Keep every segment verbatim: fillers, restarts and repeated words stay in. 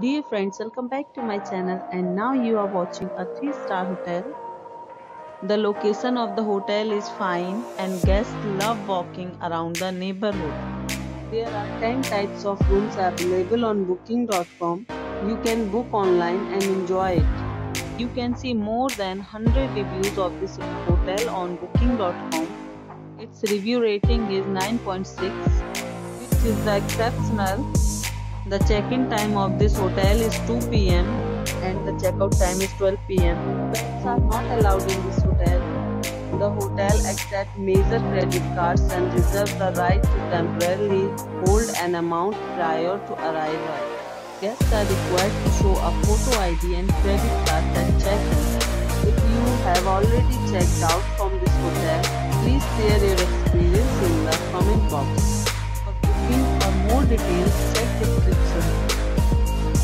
Dear friends, welcome back to my channel, and now you are watching a three star hotel. The location of the hotel is fine and guests love walking around the neighborhood. There are ten types of rooms available on booking dot com. You can book online and enjoy it. You can see more than one hundred reviews of this hotel on booking dot com. Its review rating is nine point six, which is exceptional. The check-in time of this hotel is two p m and the checkout time is twelve p m Pets are not allowed in this hotel. The hotel accepts major credit cards and reserves the right to temporarily hold an amount prior to arrival. Guests are required to show a photo I D and credit card at check-in. If you have already checked out from this hotel, please share your experience in the comment box. For booking or more details, check description.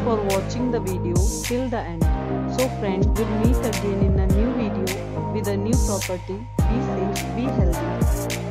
for watching the video till the end. So friends, we'll meet again in a new video with a new property. Be safe, be healthy.